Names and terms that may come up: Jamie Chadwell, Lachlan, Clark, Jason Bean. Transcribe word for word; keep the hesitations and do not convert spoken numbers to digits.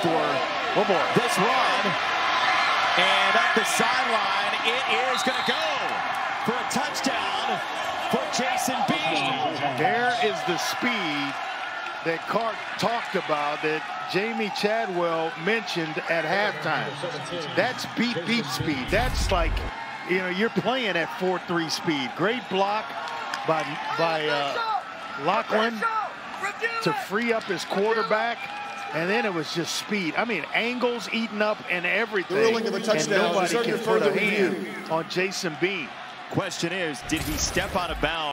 for oh boy. this run. And up the sideline, it is going to go for a touchdown for Jason Bean. There is the speed that Clark talked about, that Jamie Chadwell mentioned at halftime. That's beat beat speed. That's like, you know, you're playing at four three speed. Great block by by uh, Lachlan to free up his quarterback, and then it was just speed. I mean, angles eating up and everything. The ruling of a touchdown. And nobody can put a hand on Jason Bean. Question is, did he step out of bounds?